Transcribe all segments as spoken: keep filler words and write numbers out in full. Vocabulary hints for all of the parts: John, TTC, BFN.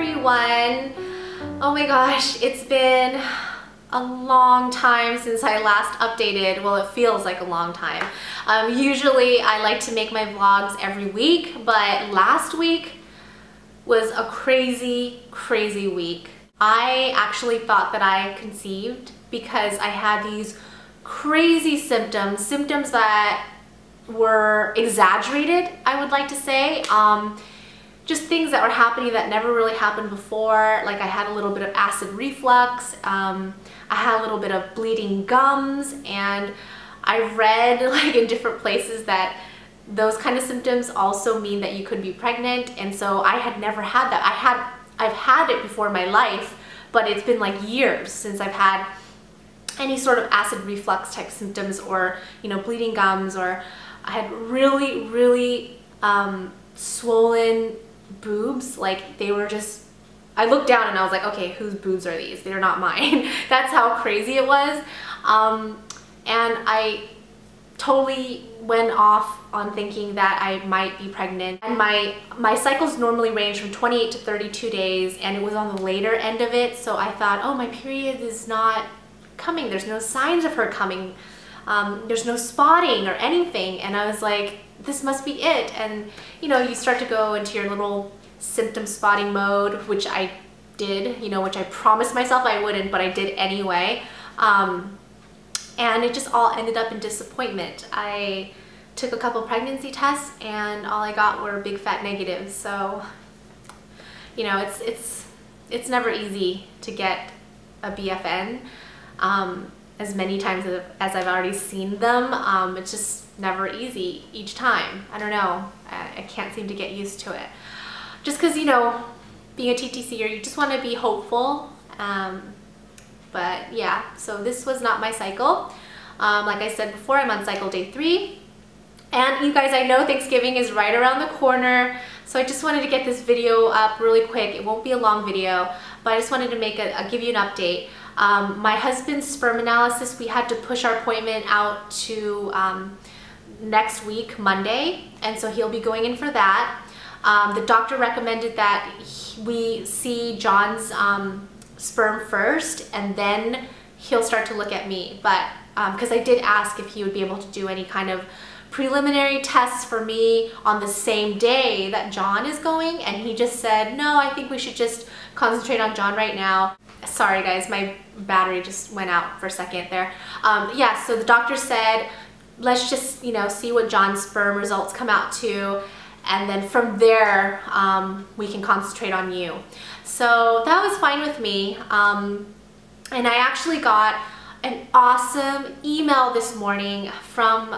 everyone. Oh my gosh, it's been a long time since I last updated. Well, it feels like a long time. Um, usually I like to make my vlogs every week, but last week was a crazy, crazy week. I actually thought that I conceived because I had these crazy symptoms, symptoms that were exaggerated, I would like to say. Um, just things that were happening that never really happened before. Like I had a little bit of acid reflux, um, I had a little bit of bleeding gums, and I read like in different places that those kind of symptoms also mean that you could be pregnant, and so I had never had that. I had, I've had it before in my life, but it's been like years since I've had any sort of acid reflux type symptoms or, you know, bleeding gums, or I had really, really um, swollen boobs. Like they were just, I looked down and I was like, okay, whose boobs are these? They're not mine. That's how crazy it was. Um, and I totally went off on thinking that I might be pregnant, and my my cycles normally range from twenty-eight to thirty-two days, and it was on the later end of it, so I thought, oh, my period is not coming, there's no signs of her coming, um, there's no spotting or anything, and I was like, this must be it. And you know, you start to go into your little symptom spotting mode, which I did, you know, which I promised myself I wouldn't, but I did anyway. Um, and it just all ended up in disappointment. I took a couple pregnancy tests and all I got were big fat negatives. So, you know, it's it's it's never easy to get a B F N um, as many times as I've already seen them. Um, it's just never easy each time. I don't know, I, I can't seem to get used to it. Just because, you know, being a T T C-er, you just want to be hopeful. Um, But yeah, so this was not my cycle. Um, like I said before, I'm on cycle day three. And you guys, I know Thanksgiving is right around the corner, so I just wanted to get this video up really quick. It won't be a long video, but I just wanted to make a, a give you an update. Um, my husband's sperm analysis, we had to push our appointment out to um, next week, Monday, and so he'll be going in for that. Um, the doctor recommended that he, we see John's um, sperm first, and then he'll start to look at me, but because um, I did ask if he would be able to do any kind of preliminary tests for me on the same day that John is going, and he just said, no, I think we should just concentrate on John right now. Sorry guys, my battery just went out for a second there. Um, yeah, so the doctor said, let's just, you know, see what John's sperm results come out to, and then from there um, we can concentrate on you. So that was fine with me, um, and I actually got an awesome email this morning from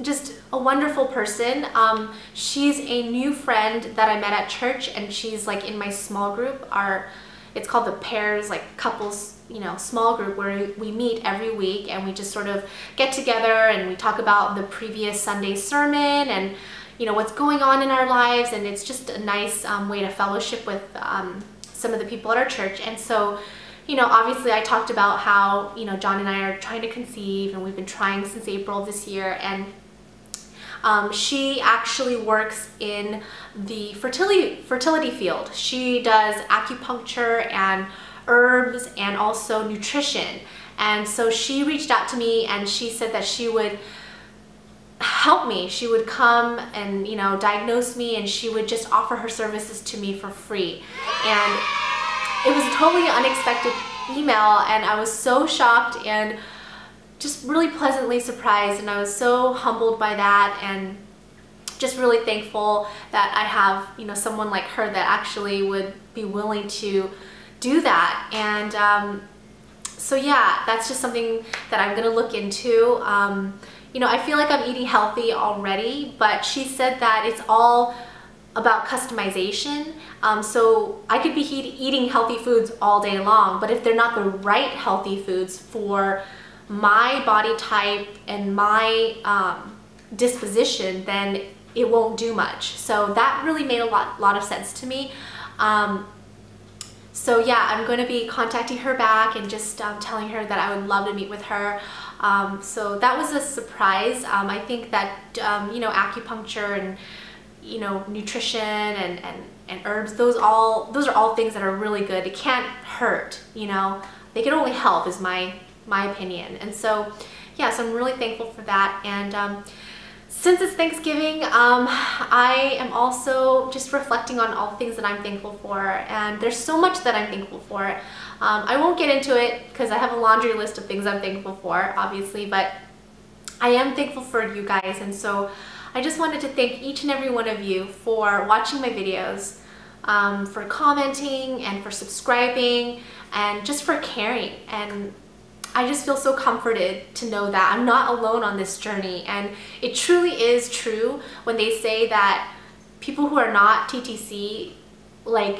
just a wonderful person. Um, she's a new friend that I met at church, and she's like in my small group. Our, it's called the Pairs, like couples, you know, small group where we meet every week, and we just sort of get together and we talk about the previous Sunday sermon and, you know, what's going on in our lives, and it's just a nice um, way to fellowship with um, some of the people at our church. And so, you know, obviously I talked about how, you know, John and I are trying to conceive, and we've been trying since April this year, and um, she actually works in the fertility, fertility field. She does acupuncture and herbs and also nutrition. And so she reached out to me and she said that she would help me. She would come and, you know, diagnose me, and she would just offer her services to me for free. And it was a totally unexpected email, and I was so shocked and just really pleasantly surprised, and I was so humbled by that, and just really thankful that I have, you know, someone like her that actually would be willing to do that. And um, so yeah, that's just something that I'm gonna look into. Um, You know, I feel like I'm eating healthy already, but she said that it's all about customization. Um, so I could be he eating healthy foods all day long, but if they're not the right healthy foods for my body type and my um, disposition, then it won't do much. So that really made a lot, lot of sense to me. Um, so yeah, I'm going to be contacting her back and just um, telling her that I would love to meet with her. Um, so that was a surprise. Um, I think that, um, you know, acupuncture and you know, nutrition and, and, and herbs, those all those are all things that are really good. It can't hurt, you know. They can only help, is my my opinion. And so yeah, so I'm really thankful for that. And um, since it's Thanksgiving, um, I am also just reflecting on all things that I'm thankful for, and there's so much that I'm thankful for. Um, I won't get into it because I have a laundry list of things I'm thankful for, obviously, but I am thankful for you guys. And so I just wanted to thank each and every one of you for watching my videos, um, for commenting and for subscribing and just for caring. And I just feel so comforted to know that I'm not alone on this journey. And it truly is true when they say that people who are not T T C, like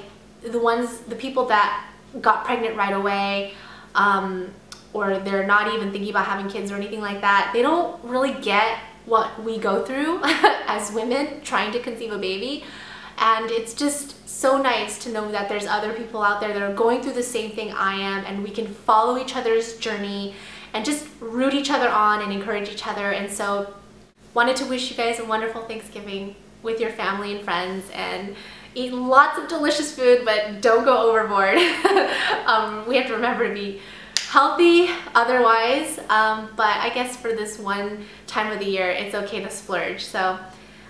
the ones, the people that got pregnant right away, um, or they're not even thinking about having kids or anything like that, they don't really get what we go through as women trying to conceive a baby. And it's just so nice to know that there's other people out there that are going through the same thing I am, and we can follow each other's journey and just root each other on and encourage each other. And so wanted to wish you guys a wonderful Thanksgiving with your family and friends, and eat lots of delicious food, but don't go overboard. um, we have to remember to be healthy otherwise, um, but I guess for this one time of the year, it's okay to splurge. So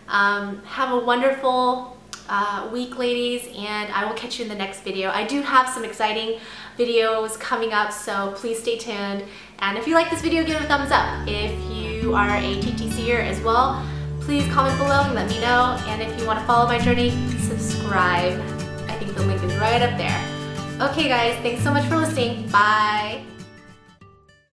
um, have a wonderful Uh, week, ladies, and I will catch you in the next video. I do have some exciting videos coming up, so please stay tuned. And if you like this video, give it a thumbs up. If you are a T T C-er as well, please comment below and let me know. And if you want to follow my journey, subscribe. I think the link is right up there. Okay guys, thanks so much for listening. Bye.